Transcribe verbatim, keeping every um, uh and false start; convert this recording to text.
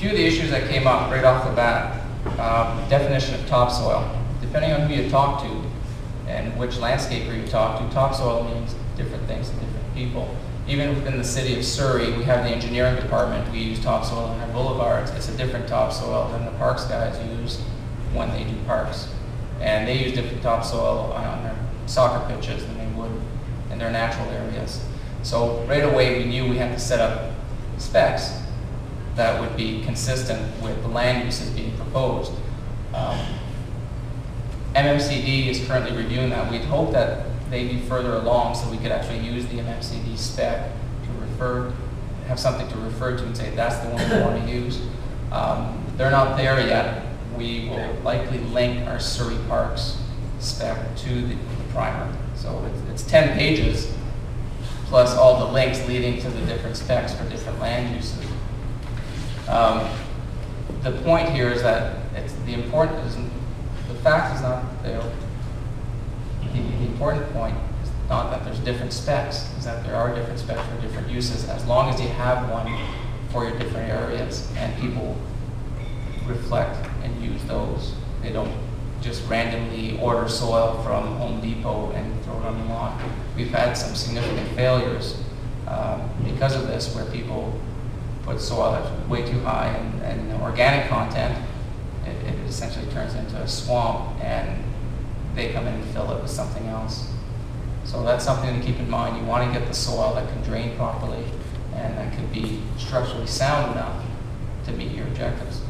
few of the issues that came up right off the bat, um, definition of topsoil. Depending on who you talk to and which landscaper you talk to, topsoil means different things to different people. Even within the City of Surrey, we have the engineering department. We use topsoil on our boulevards. It's a different topsoil than the parks guys use when they do parks. And they use different topsoil on their soccer pitches than they would in their natural areas. So right away we knew we had to set up specs that would be consistent with the land uses being proposed. Um, M M C D is currently reviewing that. We'd hope that they'd be further along so we could actually use the M M C D spec to refer, have something to refer to and say that's the one we want to use. Um, they're not there yet. We will likely link our Surrey Parks spec to the, the primer. So it's, it's ten pages plus all the links leading to the different specs for different land uses. Um, the point here is that it's the important is the fact is not there. The, the important point is not that there's different specs, is that there are different specs for different uses as long as you have one for your different areas and people reflect and use those. They don't just randomly order soil from Home Depot and throw it on the lawn. We've had some significant failures um, because of this where people put soil that's way too high and, and organic content, it, it essentially turns into a swamp and they come in and fill it with something else. So that's something to keep in mind. You want to get the soil that can drain properly and that could be structurally sound enough to meet your objectives.